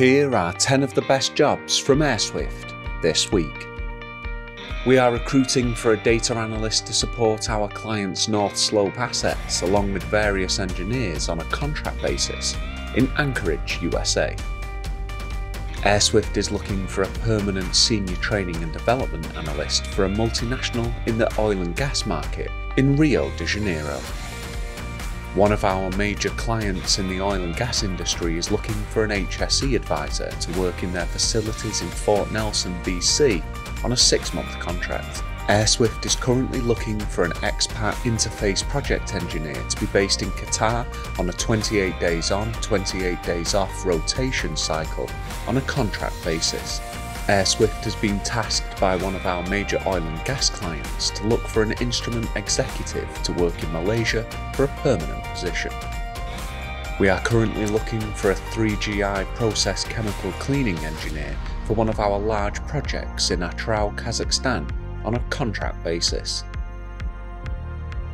Here are 10 of the best jobs from Airswift this week. We are recruiting for a data analyst to support our client's North Slope assets along with various engineers on a contract basis in Anchorage, USA. Airswift is looking for a permanent senior training and development analyst for a multinational in the oil and gas market in Rio de Janeiro. One of our major clients in the oil and gas industry is looking for an HSE advisor to work in their facilities in Fort Nelson, BC on a 6-month contract. Airswift is currently looking for an expat interface project engineer to be based in Qatar on a 28 days on, 28 days off rotation cycle on a contract basis. Airswift has been tasked by one of our major oil and gas clients to look for an instrument executive to work in Malaysia for a permanent position. We are currently looking for a 3GI process chemical cleaning engineer for one of our large projects in Atyrau, Kazakhstan on a contract basis.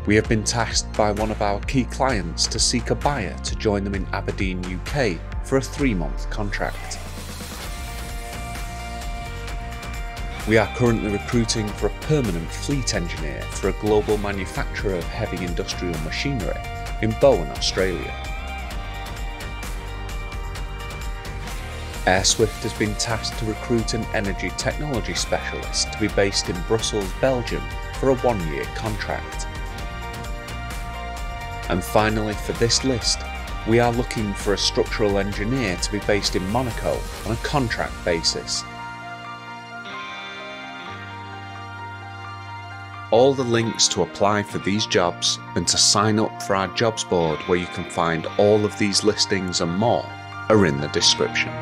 We have been tasked by one of our key clients to seek a buyer to join them in Aberdeen, UK for a 3-month contract. We are currently recruiting for a permanent fleet engineer for a global manufacturer of heavy industrial machinery in Bowen, Australia. Airswift has been tasked to recruit an energy technology specialist to be based in Brussels, Belgium for a 1-year contract. And finally, for this list, we are looking for a structural engineer to be based in Monaco on a contract basis. All the links to apply for these jobs and to sign up for our jobs board where you can find all of these listings and more are in the description.